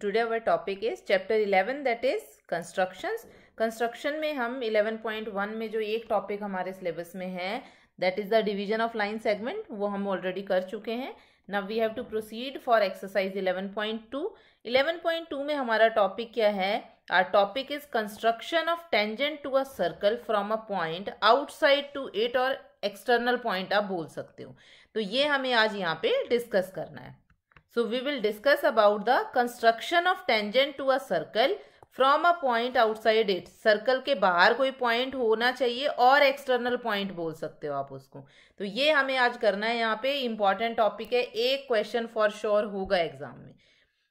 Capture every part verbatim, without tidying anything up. today our topic is chapter eleven that is constructions. Construction में हम eleven point one में जो एक topic हमारे syllabus में है that is the division of line segment वो हम already कर चुके हैं. Now we have to proceed for exercise eleven point two. eleven point two में हमारा topic क्या है? Our topic is construction of tangent to a circle from a point outside to it or external point आप बोल सकते हो. तो ये हमें आज यहाँ पे discuss करना है. So we will discuss about the construction of tangent to a circle from a point outside it. Circle के बाहर कोई point होना चाहिए और external point बोल सकते हो आप उसको. तो ये हमें आज करना है, यहाँ पे important topic है, एक question for sure होगा exam में.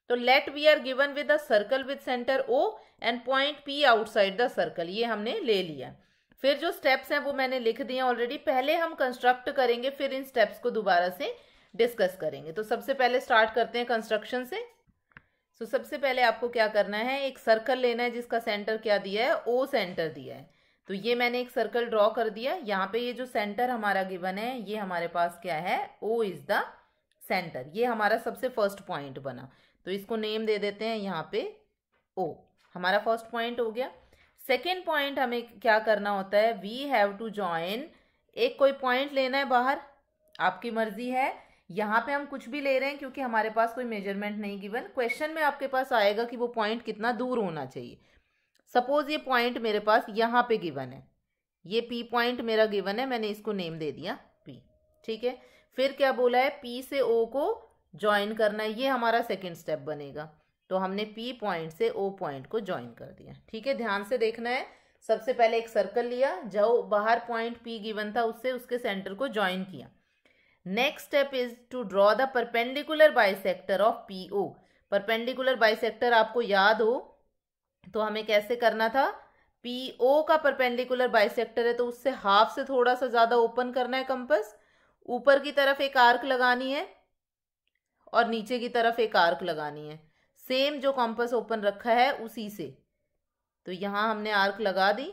तो let we are given with a circle with center O and point P outside the circle, ये हमने ले लिया. फिर जो steps हैं वो मैंने लिख दिए already. पहले हम construct करेंगे, फिर इन steps को दोबारा से डिस्कस करेंगे. तो सबसे पहले स्टार्ट करते हैं कंस्ट्रक्शन से. सो so, सबसे पहले आपको क्या करना है, एक सर्कल लेना है जिसका सेंटर क्या दिया है, ओ सेंटर दिया है. तो ये मैंने एक सर्कल ड्रॉ कर दिया. यहाँ पे ये जो सेंटर हमारा गिवन है ये हमारे पास क्या है, ओ इज द सेंटर. ये हमारा सबसे फर्स्ट पॉइंट बना. तो इसको नेम दे देते हैं यहाँ पे ओ, हमारा फर्स्ट पॉइंट हो गया. सेकेंड पॉइंट हमें क्या करना होता है, वी हैव टू जॉइन. एक कोई पॉइंट लेना है बाहर, आपकी मर्जी है. यहाँ पे हम कुछ भी ले रहे हैं क्योंकि हमारे पास कोई मेजरमेंट नहीं गिवन. क्वेश्चन में आपके पास आएगा कि वो पॉइंट कितना दूर होना चाहिए. सपोज ये पॉइंट मेरे पास यहाँ पे गिवन है, ये पी पॉइंट मेरा गिवन है, मैंने इसको नेम दे दिया पी. ठीक है, फिर क्या बोला है, पी से ओ को ज्वाइन करना है, ये हमारा सेकेंड स्टेप बनेगा. तो हमने पी पॉइंट से ओ पॉइंट को ज्वाइन कर दिया. ठीक है, ध्यान से देखना है. सबसे पहले एक सर्कल लिया, जो बाहर पॉइंट पी गिवन था उससे उसके सेंटर को ज्वाइन किया. Next step is to draw the perpendicular bisector of P O. Perpendicular bisector आपको याद हो तो हमें कैसे करना था, पी ओ का परपेंडिकुलर बाइसेक्टर है तो उससे हाफ से थोड़ा सा ज़्यादा ओपन करना है कंपस. ऊपर की तरफ एक आर्क लगानी है और नीचे की तरफ एक आर्क लगानी है. सेम जो कंपस ओपन रखा है उसी से. तो यहाँ हमने आर्क लगा दी,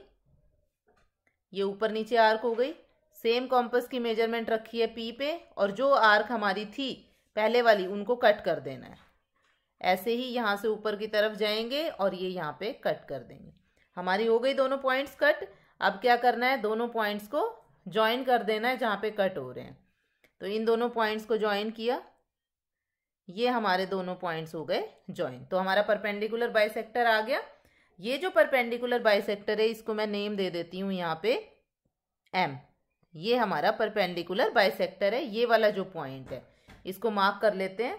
ये ऊपर नीचे आर्क हो गई. सेम कॉम्पस की मेजरमेंट रखी है पी पे, और जो आर्क हमारी थी पहले वाली उनको कट कर देना है. ऐसे ही यहाँ से ऊपर की तरफ जाएंगे और ये यहाँ पे कट कर देंगे. हमारी हो गई दोनों पॉइंट्स कट. अब क्या करना है, दोनों पॉइंट्स को ज्वाइन कर देना है जहाँ पे कट हो रहे हैं. तो इन दोनों पॉइंट्स को ज्वाइन किया, ये हमारे दोनों पॉइंट्स हो गए ज्वाइन. तो हमारा परपेंडिकुलर बाइसेक्टर आ गया. ये जो परपेंडिकुलर बाइसेक्टर है इसको मैं नेम दे देती हूँ यहाँ पे एम. ये हमारा परपेंडिकुलर बाइसेक्टर है, ये वाला जो पॉइंट है इसको मार्क कर लेते हैं.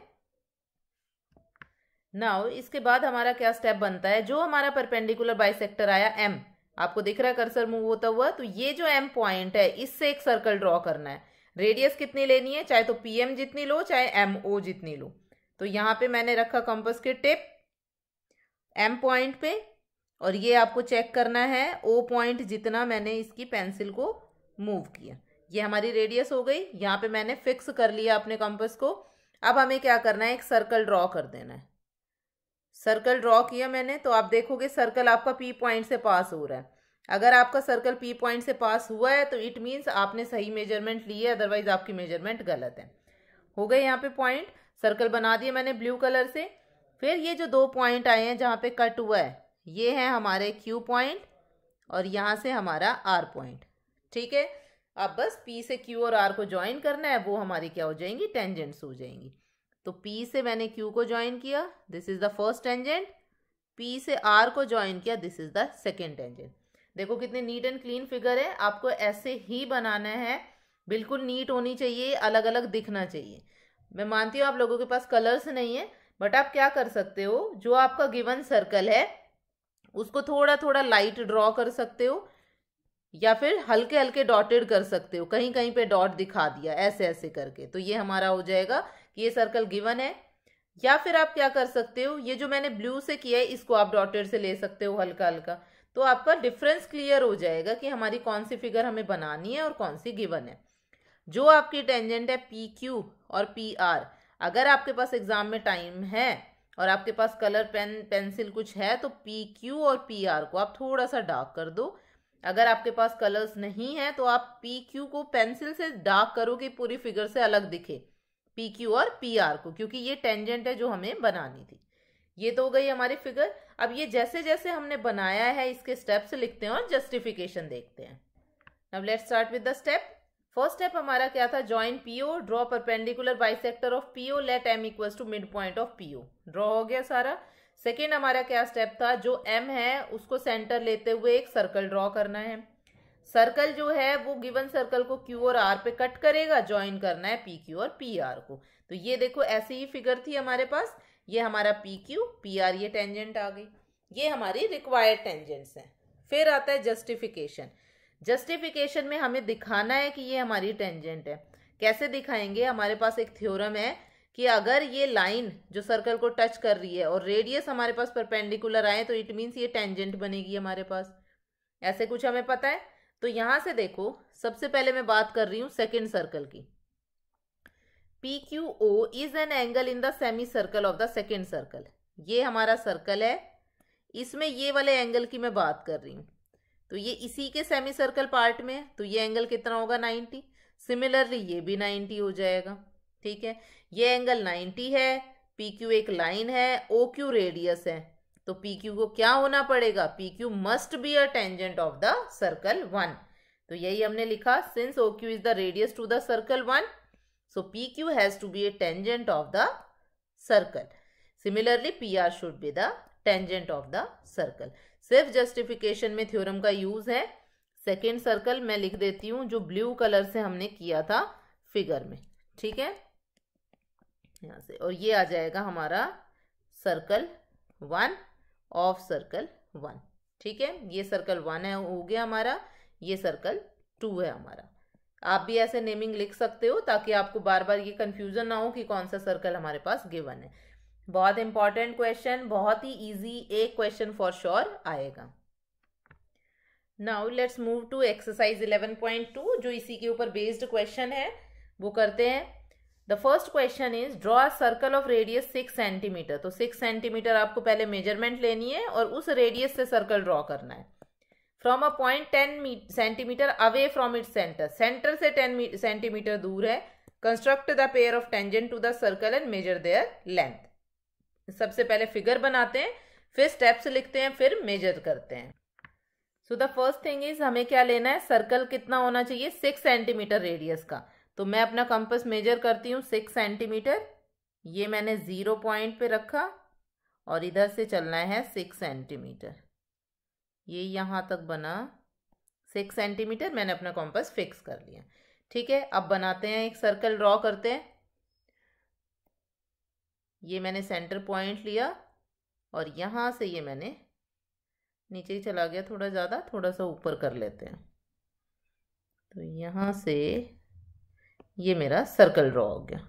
नाउ इसके बाद हमारा क्या स्टेप बनता है, जो हमारा परपेंडिकुलर बाइसेक्टर आया एम, आपको दिख रहा है कर्सर मूव होता हुआ, तो ये जो एम पॉइंट है इससे एक सर्कल ड्रॉ करना है. रेडियस कितनी लेनी है, चाहे तो पीएम जितनी लो चाहे एम ओ जितनी लो. तो यहाँ पे मैंने रखा कंपास के टिप एम पॉइंट पे, और ये आपको चेक करना है ओ पॉइंट जितना मैंने इसकी पेंसिल को मूव किया. ये हमारी रेडियस हो गई. यहाँ पे मैंने फिक्स कर लिया अपने कंपास को. अब हमें क्या करना है, एक सर्कल ड्रॉ कर देना है. सर्कल ड्रॉ किया मैंने, तो आप देखोगे सर्कल आपका पी पॉइंट से पास हो रहा है. अगर आपका सर्कल पी पॉइंट से पास हुआ है तो इट मीन्स आपने सही मेजरमेंट ली है, अदरवाइज आपकी मेजरमेंट गलत है. हो गए यहाँ पे पॉइंट, सर्कल बना दिया मैंने ब्लू कलर से. फिर ये जो दो पॉइंट आए हैं जहाँ पे कट हुआ है, ये है हमारे क्यू पॉइंट और यहाँ से हमारा आर पॉइंट. ठीक है, अब बस P से Q और R को ज्वाइन करना है, वो हमारी क्या हो जाएंगी, टेंजेंट्स हो जाएंगी. तो P से मैंने Q को ज्वाइन किया, this is the first tangent. P से R को ज्वाइन किया, this is the second tangent. देखो कितने नीट एंड क्लीन फिगर है, आपको ऐसे ही बनाना है, बिल्कुल नीट होनी चाहिए, अलग अलग दिखना चाहिए. मैं मानती हूँ आप लोगों के पास कलर्स नहीं है, बट आप क्या कर सकते हो, जो आपका गिवन सर्कल है उसको थोड़ा थोड़ा लाइट ड्रॉ कर सकते हो, या फिर हल्के हल्के डॉटेड कर सकते हो, कहीं कहीं पे डॉट दिखा दिया ऐसे ऐसे करके. तो ये हमारा हो जाएगा कि ये सर्कल गिवन है. या फिर आप क्या कर सकते हो, ये जो मैंने ब्लू से किया है इसको आप डॉटेड से ले सकते हो हल्का हल्का. तो आपका डिफरेंस क्लियर हो जाएगा कि हमारी कौन सी फिगर हमें बनानी है और कौन सी गिवन है. जो आपकी टेंजेंट है पी क्यू और पी आर, अगर आपके पास एग्जाम में टाइम है और आपके पास कलर पेन पेंसिल कुछ है तो पी क्यू और पी आर को आप थोड़ा सा डार्क कर दो. अगर आपके पास कलर्स नहीं है तो आप पी क्यू को पेंसिल से डार्क करो कि पूरी फिगर से अलग दिखे, पी क्यू और पी आर को, क्योंकि ये टेंजेंट है जो हमें बनानी थी. ये तो हो गई हमारी फिगर। अब ये जैसे जैसे हमने बनाया है इसके स्टेप्स लिखते हैं और जस्टिफिकेशन देखते हैं। Now let's start with the step. First step हमारा क्या था? Join P O, draw perpendicular bisector of P O, let M equals to mid point of P O. Draw हो गया सारा। सेकेंड हमारा क्या स्टेप था? जो एम है उसको सेंटर लेते हुए एक सर्कल ड्रॉ करना है। सर्कल जो है वो गिवन सर्कल को क्यू और आर पे कट करेगा, ज्वाइन करना है पी क्यू और पी आर को। तो ये देखो ऐसी ही फिगर थी हमारे पास। ये हमारा पी क्यू पी आर ये टेंजेंट आ गई। ये हमारी रिक्वायर्ड टेंजेंट्स हैं। फिर आता है जस्टिफिकेशन। जस्टिफिकेशन में हमें दिखाना है कि ये हमारी टेंजेंट है। कैसे दिखाएंगे? हमारे पास एक थ्योरम है कि अगर ये लाइन जो सर्कल को टच कर रही है और रेडियस हमारे पास परपेंडिकुलर आए तो इट मीन्स ये टेंजेंट बनेगी हमारे पास। ऐसे कुछ हमें पता है। तो यहाँ से देखो, सबसे पहले मैं बात कर रही हूँ सेकेंड सर्कल की। P Q O is an angle in the semi circle of the second circle. ये हमारा सर्कल है, इसमें ये वाले एंगल की मैं बात कर रही हूँ। तो ये इसी के सेमी सर्कल पार्ट में है, तो ये एंगल कितना होगा? नाइन्टी। सिमिलरली ये भी नाइन्टी हो जाएगा। ठीक है, ये एंगल नाइन्टी है। पी क्यू एक लाइन है, ओ क्यू रेडियस है। तो पी क्यू को क्या होना पड़ेगा? P Q must be a tangent of the circle one. तो यही हमने लिखा, since O Q is the radius to the circle one, so P Q has to be a tangent of the circle. Similarly P R should be the tangent of the circle. सिर्फ justification में theorem का use है। Second circle मैं लिख देती हूँ जो blue colour से हमने किया था फिगर में। ठीक है, यहाँ से, और ये आ जाएगा हमारा circle one of circle one. ठीक है, ये सर्कल वन है हो गया हमारा, ये सर्कल टू है हमारा। आप भी ऐसे नेमिंग लिख सकते हो ताकि आपको बार बार ये कंफ्यूजन ना हो कि कौन सा सर्कल हमारे पास गिवन है। बहुत इंपॉर्टेंट क्वेश्चन, बहुत ही इजी, एक क्वेश्चन फॉर श्योर आएगा। Now let's move to exercise eleven point two, जो इसी के ऊपर बेस्ड क्वेश्चन है, वो करते हैं। The first question is draw a circle of radius six centimetre. तो सिक्स सेंटीमीटर आपको पहले मेजरमेंट लेनी है और उस रेडियस से सर्कल ड्रॉ करना है। From a point ten centimetre away from its centre, centre से टेन सेंटीमीटर दूर है। Construct the pair of tangent to the circle and measure their length. सबसे पहले फिगर बनाते हैं, फिर स्टेप्स लिखते हैं, फिर मेजर करते हैं। So the first thing is हमें क्या लेना है? सर्कल कितना होना चाहिए? सिक्स सेंटीमीटर रेडियस का। तो मैं अपना कंपास मेजर करती हूँ सिक्स सेंटीमीटर। ये मैंने ज़ीरो पॉइंट पे रखा और इधर से चलना है सिक्स सेंटीमीटर। ये यहाँ तक बना सिक्स सेंटीमीटर। मैंने अपना कंपास फिक्स कर लिया। ठीक है, अब बनाते हैं एक सर्कल, ड्रॉ करते हैं। ये मैंने सेंटर पॉइंट लिया और यहाँ से ये मैंने नीचे ही चला गया, थोड़ा ज़्यादा, थोड़ा सा ऊपर कर लेते हैं। तो यहाँ से ये मेरा सर्कल ड्रॉ हो गया।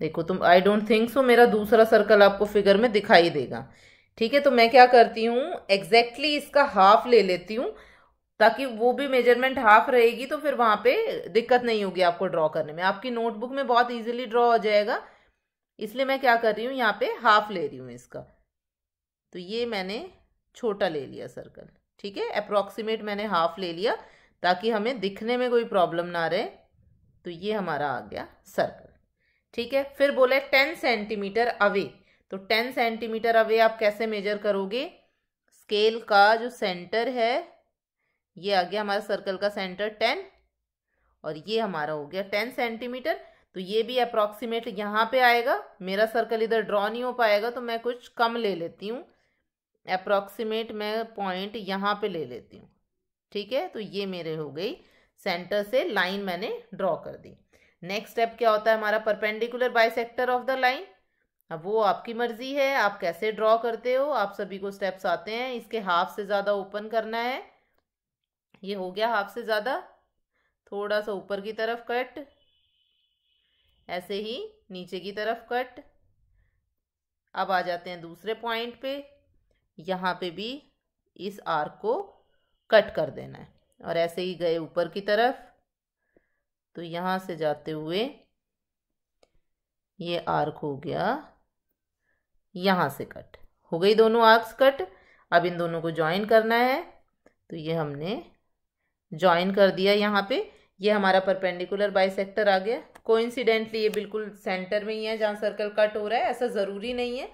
देखो तुम, आई डोंट थिंक सो मेरा दूसरा सर्कल आपको फिगर में दिखाई देगा। ठीक है, तो मैं क्या करती हूँ, एग्जैक्टली इसका हाफ ले लेती हूँ ताकि वो भी मेजरमेंट हाफ रहेगी, तो फिर वहाँ पे दिक्कत नहीं होगी आपको ड्रॉ करने में। आपकी नोटबुक में बहुत इजीली ड्रॉ हो जाएगा। इसलिए मैं क्या कर रही हूँ, यहाँ पे हाफ ले रही हूँ इसका। तो ये मैंने छोटा ले लिया सर्कल। ठीक है, अप्रॉक्सीमेट मैंने हाफ ले लिया ताकि हमें दिखने में कोई प्रॉब्लम ना रहे। तो ये हमारा आ गया सर्कल। ठीक है, फिर बोला टेन सेंटीमीटर अवे। तो टेन सेंटीमीटर अवे आप कैसे मेजर करोगे? स्केल का जो सेंटर है, ये आ गया हमारा सर्कल का सेंटर टेन, और ये हमारा हो गया टेन सेंटीमीटर। तो ये भी अप्रॉक्सीमेट यहाँ पे आएगा। मेरा सर्कल इधर ड्रॉ नहीं हो पाएगा तो मैं कुछ कम ले लेती हूँ, अप्रॉक्सीमेट मैं पॉइंट यहाँ पे ले लेती हूँ। ठीक है, तो ये मेरे हो गई सेंटर से लाइन मैंने ड्रॉ कर दी। नेक्स्ट स्टेप क्या होता है हमारा? Perpendicular bisector of the line. अब वो आपकी मर्जी है आप कैसे ड्रॉ करते हो, आप सभी को स्टेप्स आते हैं। इसके हाफ से ज़्यादा ओपन करना है, ये हो गया हाफ से ज़्यादा, थोड़ा सा ऊपर की तरफ कट, ऐसे ही नीचे की तरफ कट। अब आ जाते हैं दूसरे पॉइंट पे, यहाँ पे भी इस आर्क को कट कर देना है और ऐसे ही गए ऊपर की तरफ। तो यहाँ से जाते हुए ये आर्क हो गया, यहाँ से कट हो गई, दोनों आर्क्स कट। अब इन दोनों को ज्वाइन करना है, तो ये हमने ज्वाइन कर दिया। यहाँ पे ये हमारा परपेंडिकुलर बाइसेक्टर आ गया। कोइंसिडेंटली ये बिल्कुल सेंटर में ही है जहाँ सर्कल कट हो रहा है, ऐसा ज़रूरी नहीं है।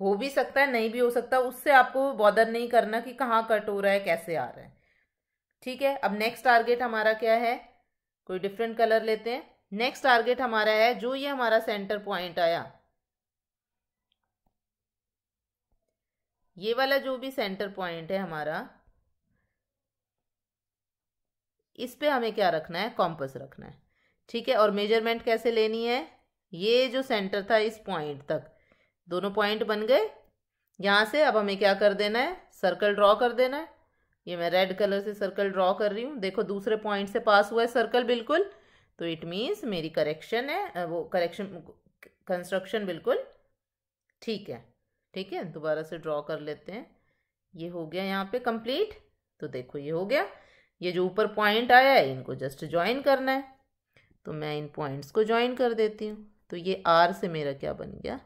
हो भी सकता है, नहीं भी हो सकता, उससे आपको बॉदर नहीं करना कि कहाँ कट हो रहा है, कैसे आ रहा है। ठीक है, अब नेक्स्ट टारगेट हमारा क्या है, कोई डिफरेंट कलर लेते हैं। नेक्स्ट टारगेट हमारा है जो ये हमारा सेंटर पॉइंट आया, ये वाला जो भी सेंटर पॉइंट है हमारा, इस पे हमें क्या रखना है, कॉम्पस रखना है। ठीक है, और मेजरमेंट कैसे लेनी है, ये जो सेंटर था इस पॉइंट तक, दोनों पॉइंट बन गए। यहाँ से अब हमें क्या कर देना है, सर्कल ड्रॉ कर देना है। ये मैं रेड कलर से सर्कल ड्रॉ कर रही हूँ, देखो दूसरे पॉइंट से पास हुआ है सर्कल बिल्कुल, तो इट मीन्स मेरी करेक्शन है, वो करेक्शन कंस्ट्रक्शन बिल्कुल ठीक है। ठीक है, दोबारा से ड्रॉ कर लेते हैं, ये हो गया यहाँ पे कंप्लीट। तो देखो ये हो गया, ये जो ऊपर पॉइंट आया है इनको जस्ट ज्वाइन करना है, तो मैं इन पॉइंट्स को ज्वाइन कर देती हूँ। तो ये आर से मेरा क्या बन गया,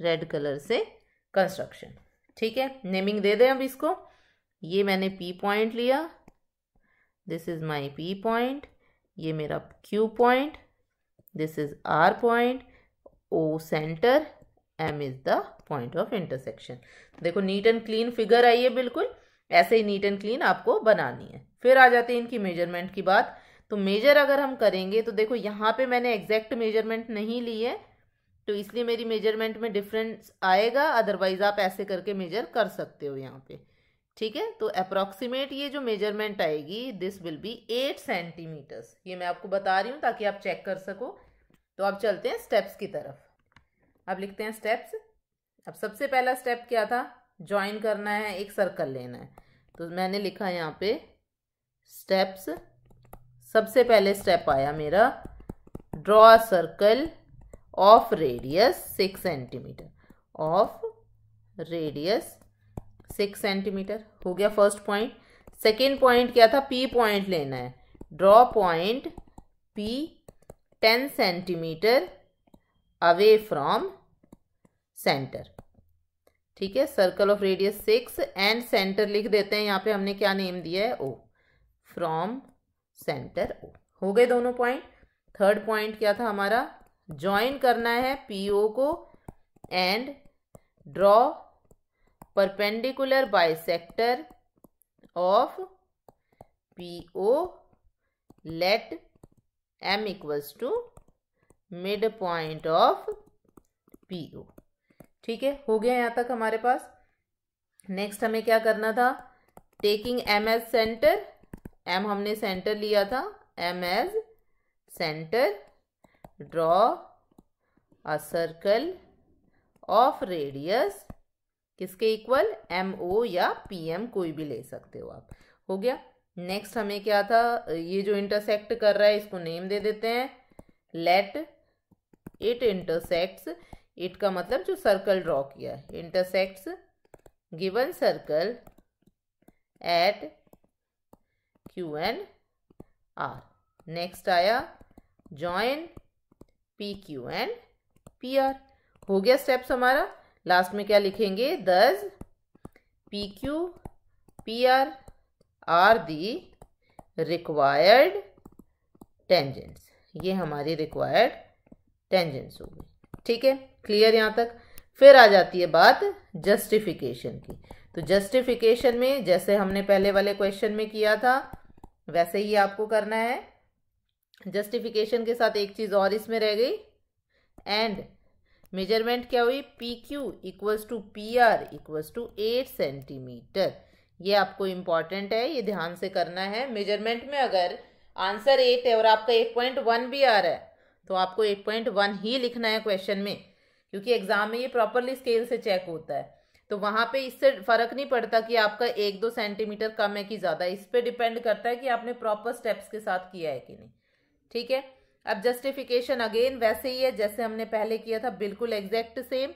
रेड कलर से कंस्ट्रक्शन। ठीक है, नेमिंग दे दें अब इसको। ये मैंने पी पॉइंट लिया, this is my P point, ये मेरा Q point, this is R point, O centre, M is the point of intersection. देखो नीट एंड क्लीन फिगर आई है, बिल्कुल ऐसे ही नीट एंड क्लीन आपको बनानी है। फिर आ जाती है इनकी मेजरमेंट की बात। तो मेजर अगर हम करेंगे तो देखो यहाँ पे मैंने एग्जैक्ट मेजरमेंट नहीं ली है, तो इसलिए मेरी मेजरमेंट में डिफरेंस आएगा, अदरवाइज आप ऐसे करके मेजर कर सकते हो यहाँ पे। ठीक है, तो अप्रॉक्सीमेट ये जो मेजरमेंट आएगी, this will be eight centimetres. ये मैं आपको बता रही हूँ ताकि आप चेक कर सको। तो अब चलते हैं स्टेप्स की तरफ। अब लिखते हैं स्टेप्स। अब सबसे पहला स्टेप क्या था, ज्वाइन करना है, एक सर्कल लेना है। तो मैंने लिखा यहाँ पे स्टेप्स, सबसे पहले स्टेप आया मेरा draw a circle of radius six centimetre, of radius six centimetre, हो गया फर्स्ट पॉइंट। सेकेंड पॉइंट क्या था, पी पॉइंट लेना है, draw point P ten centimetre away from centre. ठीक है, circle of radius six and centre लिख देते हैं, यहाँ पे हमने क्या नेम दिया है, ओ, फ्रॉम सेंटर ओ। हो गए दोनों पॉइंट। थर्ड पॉइंट क्या था हमारा, ज्वाइन करना है पीओ को and draw perpendicular bisector of P O, let M equals to mid point of P O. ठीक है, हो गया यहाँ तक हमारे पास। नेक्स्ट हमें क्या करना था, taking M as centre, M हमने सेंटर लिया था, M as centre, draw a circle of radius किसके इक्वल, एम ओ या पी एम कोई भी ले सकते हो आप। हो गया। नेक्स्ट हमें क्या था, ये जो इंटरसेक्ट कर रहा है इसको नेम दे देते हैं, लेट इट इंटरसेक्ट्स, इट का मतलब जो सर्कल ड्रॉ किया है, intersects given circle at Q and R. Next आया join P Q and P R. हो गया स्टेप्स हमारा। लास्ट में क्या लिखेंगे, thus P Q P R are the required tangents, ये हमारी रिक्वायर्ड टेंजेंट्स होगी। ठीक है, क्लियर यहाँ तक। फिर आ जाती है बात जस्टिफिकेशन की। तो जस्टिफिकेशन में जैसे हमने पहले वाले क्वेश्चन में किया था वैसे ही आपको करना है। जस्टिफिकेशन के साथ एक चीज़ और इसमें रह गई, एंड मेजरमेंट क्या हुई, P Q equals to P R equals to eight centimetre. ये आपको इम्पॉर्टेंट है, ये ध्यान से करना है। मेजरमेंट में अगर आंसर एट है और आपका एट पॉइंट वन भी आ रहा है तो आपको एट पॉइंट वन ही लिखना है क्वेश्चन में, क्योंकि एग्जाम में ये प्रॉपरली स्केल से चेक होता है। तो वहाँ पे इससे फर्क नहीं पड़ता कि आपका एक दो सेंटीमीटर कम है कि ज़्यादा, इस पर डिपेंड करता है कि आपने प्रॉपर स्टेप्स के साथ किया है कि नहीं। ठीक है, अब जस्टिफिकेशन अगेन वैसे ही है जैसे हमने पहले किया था, बिल्कुल एग्जैक्ट सेम।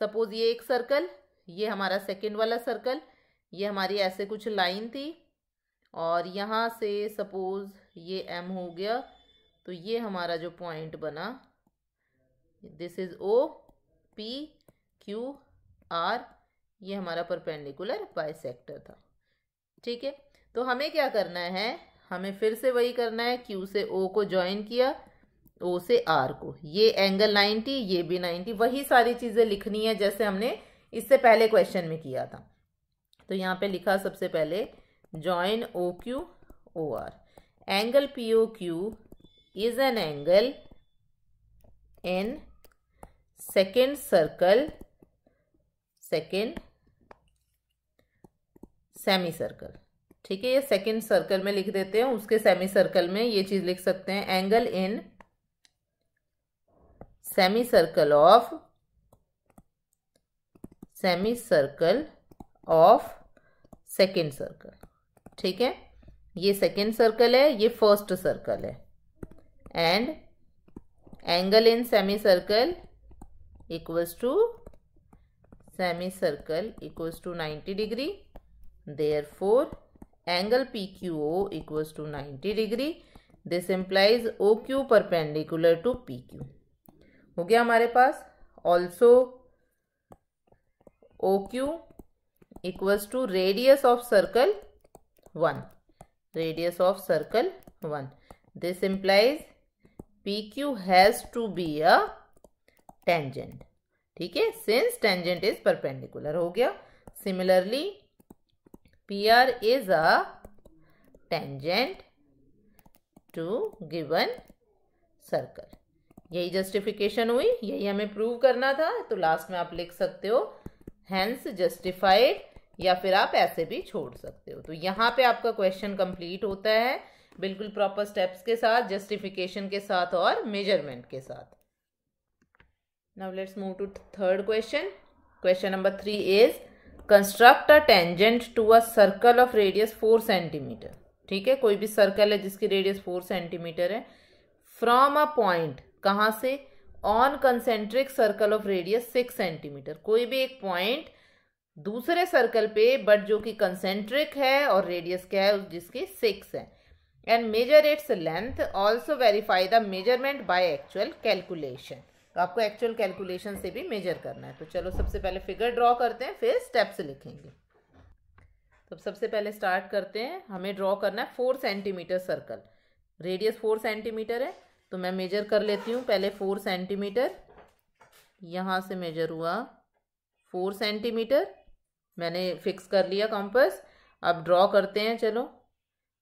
सपोज ये एक सर्कल, ये हमारा सेकंड वाला सर्कल, ये हमारी ऐसे कुछ लाइन थी, और यहाँ से सपोज ये एम हो गया, तो ये हमारा जो पॉइंट बना, this is O P Q R, ये हमारा परपेंडिकुलर बाइसेक्टर था। ठीक है, तो हमें क्या करना है, हमें फिर से वही करना है, क्यू से ओ को ज्वाइन किया, ओ से आर को, ये एंगल नाइन्टी, ये भी नाइन्टी, वही सारी चीज़ें लिखनी है जैसे हमने इससे पहले क्वेश्चन में किया था। तो यहाँ पे लिखा सबसे पहले join O Q O R, angle P O Q is an angle in second circle, second semi circle, ठीक है। ये सेकेंड सर्कल में लिख देते हैं, उसके सेमी सर्कल में ये चीज लिख सकते हैं angle in semi circle of, semi circle of second circle, ठीक है। ये सेकेंड सर्कल है, ये फर्स्ट सर्कल है। And angle in semi circle equals to semi circle equals to ninety degree. Therefore, angle P Q O equals to ninety degree. This implies O Q perpendicular to P Q. हो गया हमारे पास। Also, O Q equals to radius of circle one. Radius of circle one. This implies P Q has to be a tangent. ठीक है, since tangent is perpendicular. हो गया। Similarly, P R is a tangent to given circle. यही justification हुई, यही हमें prove करना था। तो लास्ट में आप लिख सकते हो hence justified, या फिर आप ऐसे भी छोड़ सकते हो। तो यहाँ पे आपका क्वेश्चन कंप्लीट होता है बिल्कुल प्रॉपर स्टेप्स के साथ, जस्टिफिकेशन के साथ और मेजरमेंट के साथ। Now let's move to third question. Question number three is construct a tangent to a circle of radius four centimetre, ठीक है। कोई भी सर्कल है जिसकी रेडियस फोर सेंटीमीटर है, फ्रॉम अ पॉइंट, कहाँ से, on concentric circle of radius six centimetre. कोई भी एक पॉइंट दूसरे सर्कल पे बट जो कि कंसेंट्रिक है और रेडियस क्या है जिसकी सिक्स है, and measure its length, also verify the measurement by actual calculation. तो आपको एक्चुअल कैलकुलेशन से भी मेजर करना है। तो चलो सबसे पहले फिगर ड्रॉ करते हैं, फिर स्टेप्स लिखेंगे। तो सबसे पहले स्टार्ट करते हैं, हमें ड्रॉ करना है four centimetre circle, radius four centimetre है। तो मैं मेजर कर लेती हूँ पहले फोर सेंटीमीटर, यहाँ से मेजर हुआ फोर सेंटीमीटर, मैंने फिक्स कर लिया कंपास। अब ड्रॉ करते हैं, चलो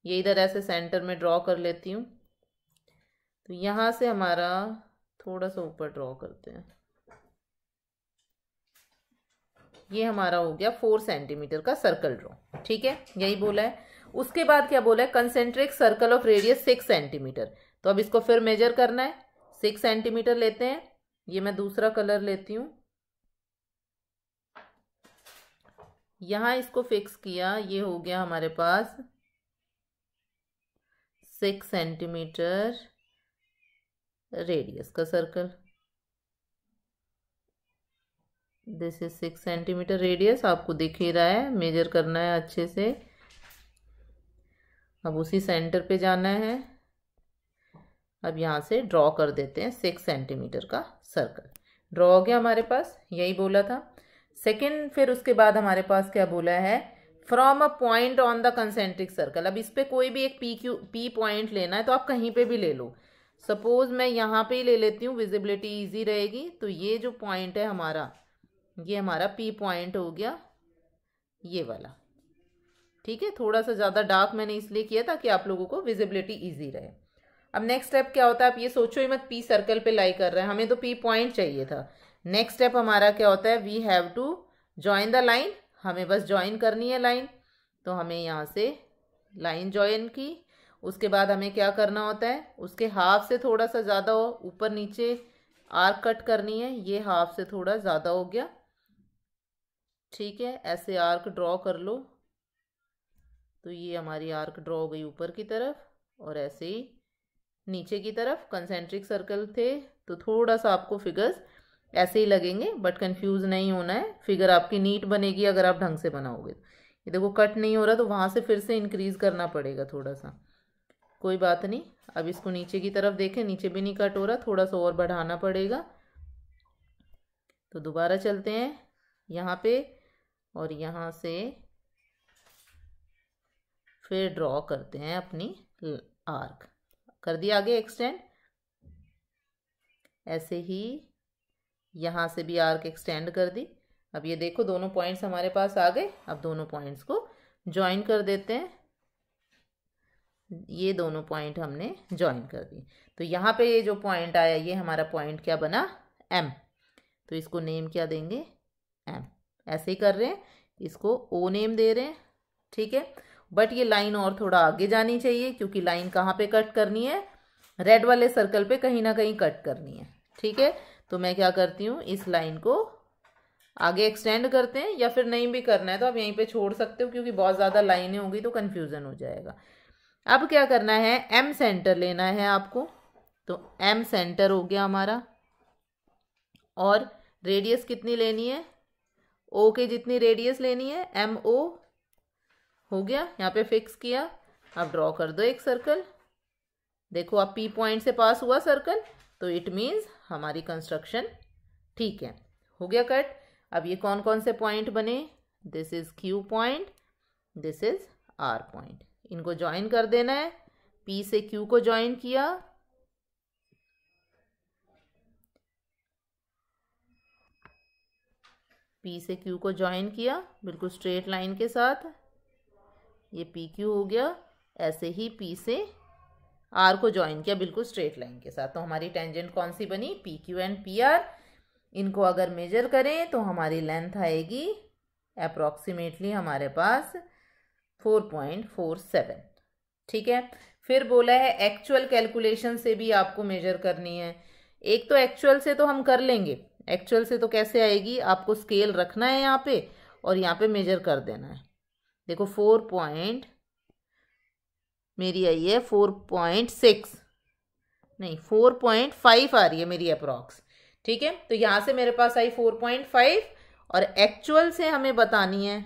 ये इधर ऐसे सेंटर में ड्रॉ कर लेती हूँ। तो यहाँ से हमारा थोड़ा सा ऊपर ड्रॉ करते हैं, ये हमारा हो गया फोर सेंटीमीटर का सर्कल ड्रॉ, ठीक है। यही बोला है। उसके बाद क्या बोला है, concentric circle of radius six centimetre. तो अब इसको फिर मेजर करना है, सिक्स सेंटीमीटर लेते हैं, ये मैं दूसरा कलर लेती हूँ, यहाँ इसको फिक्स किया, ये हो गया हमारे पास सिक्स सेंटीमीटर रेडियस का circle. This is six centimetre radius, आपको दिख ही रहा है, मेजर करना है अच्छे से। अब उसी सेंटर पे जाना है, अब यहाँ से ड्रॉ कर देते हैं सिक्स सेंटीमीटर का सर्कल, ड्रॉ हो गया हमारे पास। यही बोला था। सेकेंड, फिर उसके बाद हमारे पास क्या बोला है, from a point on the concentric circle. अब इस पर कोई भी एक पी क्यू पी पॉइंट लेना है, तो आप कहीं पे भी ले लो। सपोज मैं यहाँ पे ही ले लेती हूँ, विजिबिलिटी इजी रहेगी। तो ये जो पॉइंट है हमारा, ये हमारा पी पॉइंट हो गया, ये वाला, ठीक है। थोड़ा सा ज़्यादा डार्क मैंने इसलिए किया ताकि आप लोगों को विजिबिलिटी इजी रहे। अब नेक्स्ट स्टेप क्या होता है, आप ये सोचो ही मत पी सर्कल पे लाई कर रहे हैं, हमें तो पी पॉइंट चाहिए था। नेक्स्ट स्टेप हमारा क्या होता है, we have to join the line, हमें बस ज्वाइन करनी है लाइन। तो हमें यहाँ से लाइन ज्वाइन की, उसके बाद हमें क्या करना होता है, उसके हाफ से थोड़ा सा ज़्यादा हो ऊपर नीचे आर्क कट करनी है, ये हाफ से थोड़ा ज़्यादा हो गया, ठीक है। ऐसे आर्क ड्रॉ कर लो, तो ये हमारी आर्क ड्रॉ हो गई ऊपर की तरफ, और ऐसे ही नीचे की तरफ कंसेंट्रिक सर्कल थे। तो थोड़ा सा आपको फिगर्स ऐसे ही लगेंगे, बट कंफ्यूज नहीं होना है, फिगर आपकी नीट बनेगी अगर आप ढंग से बनाओगे। ये देखो कट नहीं हो रहा, तो वहाँ से फिर से इंक्रीज़ करना पड़ेगा थोड़ा सा, कोई बात नहीं। अब इसको नीचे की तरफ देखें, नीचे भी नहीं कट हो रहा, थोड़ा सा और बढ़ाना पड़ेगा। तो दोबारा चलते हैं यहाँ पे, और यहाँ से फिर ड्रॉ करते हैं अपनी आर्क, कर दिया आगे एक्सटेंड। ऐसे ही यहाँ से भी आर्क एक्सटेंड कर दी। अब ये देखो दोनों पॉइंट्स हमारे पास आ गए। अब दोनों पॉइंट्स को ज्वाइन कर देते हैं। ये दोनों पॉइंट हमने ज्वाइन कर दिए। तो यहाँ पे ये जो पॉइंट आया ये हमारा पॉइंट क्या बना, एम। तो इसको नेम क्या देंगे, एम। ऐसे ही कर रहे हैं, इसको ओ नेम दे रहे हैं, ठीक है। बट ये लाइन और थोड़ा आगे जानी चाहिए क्योंकि लाइन कहाँ पे कट करनी है, रेड वाले सर्कल पे कहीं ना कहीं कट करनी है, ठीक है। तो मैं क्या करती हूँ, इस लाइन को आगे एक्सटेंड करते हैं, या फिर नहीं भी करना है तो आप यहीं पे छोड़ सकते हो क्योंकि बहुत ज़्यादा लाइनें होगी तो कन्फ्यूज़न हो जाएगा। अब क्या करना है, एम सेंटर लेना है आपको। तो एम सेंटर हो गया हमारा, और रेडियस कितनी लेनी है, ओ के जितनी रेडियस लेनी है, एम ओ हो गया, यहाँ पे फिक्स किया। अब ड्रॉ कर दो एक सर्कल। देखो अब पी पॉइंट से पास हुआ सर्कल, तो इट मीन्स हमारी कंस्ट्रक्शन ठीक है, हो गया कट। अब ये कौन कौन से पॉइंट बने, this is Q point, this is R point. इनको ज्वाइन कर देना है, पी से क्यू को ज्वाइन किया, पी से क्यू को ज्वाइन किया बिल्कुल स्ट्रेट लाइन के साथ, ये पी क्यू हो गया। ऐसे ही पी से आर को ज्वाइन किया बिल्कुल स्ट्रेट लाइन के साथ। तो हमारी टेंजेंट कौन सी बनी, P Q and P R. इनको अगर मेजर करें तो हमारी लेंथ आएगी अप्रॉक्सीमेटली हमारे पास फोर पॉइंट फोर सेवन, ठीक है। फिर बोला है एक्चुअल कैलकुलेशन से भी आपको मेजर करनी है। एक तो एक्चुअल से तो हम कर लेंगे, एक्चुअल से तो कैसे आएगी, आपको स्केल रखना है यहाँ पे और यहाँ पे मेजर कर देना है। देखो फोर पॉइंट मेरी आई है फोर पॉइंट सिक्स नहीं फोर पॉइंट फाइव आ रही है मेरी अप्रॉक्स, ठीक है। तो यहाँ से मेरे पास आई फोर पॉइंट फाइव और एक्चुअल से हमें बतानी है,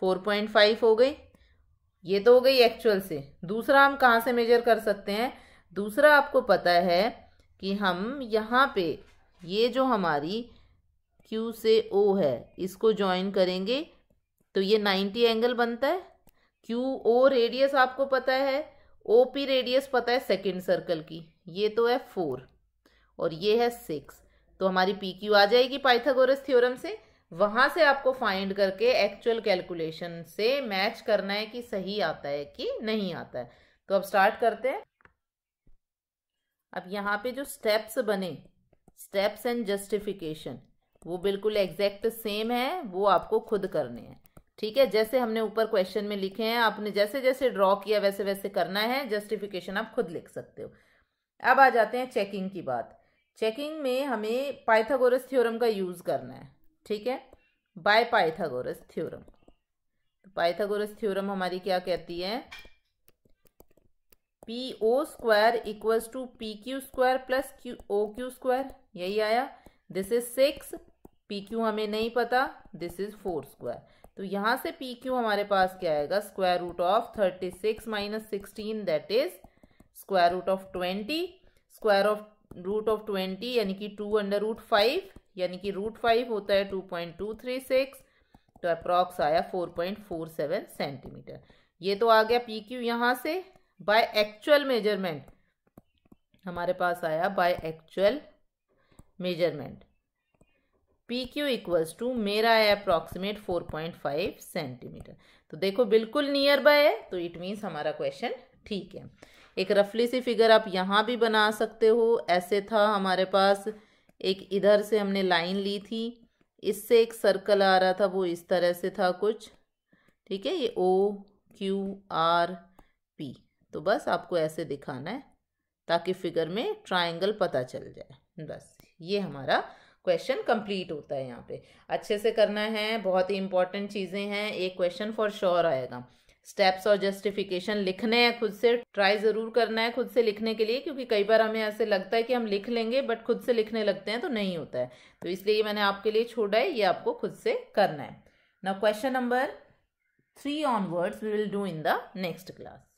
फोर पॉइंट फाइव हो गई, ये तो हो गई एक्चुअल से। दूसरा हम कहाँ से मेजर कर सकते हैं, दूसरा आपको पता है कि हम यहाँ पे ये जो हमारी Q से O है इसको ज्वाइन करेंगे तो ये नाइन्टी एंगल बनता है। Q O रेडियस आपको पता है, O P रेडियस पता है सेकेंड सर्कल की, ये तो है फोर और ये है सिक्स। तो हमारी P Q आ जाएगी पाइथागोरस थ्योरम से। वहाँ से आपको फाइंड करके एक्चुअल कैलकुलेशन से मैच करना है कि सही आता है कि नहीं आता है। तो अब स्टार्ट करते हैं। अब यहाँ पे जो स्टेप्स बने, स्टेप्स एंड जस्टिफिकेशन, वो बिल्कुल एग्जैक्ट सेम है, वो आपको खुद करने हैं, ठीक है। जैसे हमने ऊपर क्वेश्चन में लिखे हैं, आपने जैसे जैसे ड्रॉ किया वैसे वैसे करना है। जस्टिफिकेशन आप खुद लिख सकते हो। अब आ जाते हैं चेकिंग की बात। चेकिंग में हमें पाइथागोरस थ्योरम का यूज़ करना है, ठीक है, by Pythagoras theorem. Pythagoras theorem हमारी क्या कहती है, P O square equals to P Q square plus Q O Q square, यही आया। This is six, P Q हमें नहीं पता, दिस इज फोर स्क्वायर। तो यहाँ से पी क्यू हमारे पास क्या आएगा, square root of thirty six minus sixteen that is square root of twenty, square of root of twenty यानी कि टू अंडर रूट फाइव, यानी कि रूट फाइव होता है two point two three six. तो अप्रॉक्स आया four point four seven centimetre. ये तो आ गया पी क्यू। यहाँ से बाय एक्चुअल मेजरमेंट हमारे पास आया, by actual measurement P Q equals to मेरा है approximate four point five centimetre. तो देखो बिल्कुल नियर बाय है, तो इट मीन्स हमारा क्वेश्चन ठीक है। एक रफली सी फिगर आप यहाँ भी बना सकते हो। ऐसे था हमारे पास, एक इधर से हमने लाइन ली थी, इससे एक सर्कल आ रहा था, वो इस तरह से था कुछ, ठीक है। ये ओ क्यू आर पी, तो बस आपको ऐसे दिखाना है ताकि फिगर में ट्रायंगल पता चल जाए। बस ये हमारा क्वेश्चन कंप्लीट होता है। यहाँ पे अच्छे से करना है, बहुत ही इंपॉर्टेंट चीज़ें हैं। एक क्वेश्चन फॉर श्योर आएगा। स्टेप्स और जस्टिफिकेशन लिखने हैं खुद से, ट्राई ज़रूर करना है खुद से लिखने के लिए, क्योंकि कई बार हमें ऐसे लगता है कि हम लिख लेंगे बट खुद से लिखने लगते हैं तो नहीं होता है। तो इसलिए मैंने आपके लिए छोड़ा है, ये आपको खुद से करना है। Now question number three onwards we will do in the next class.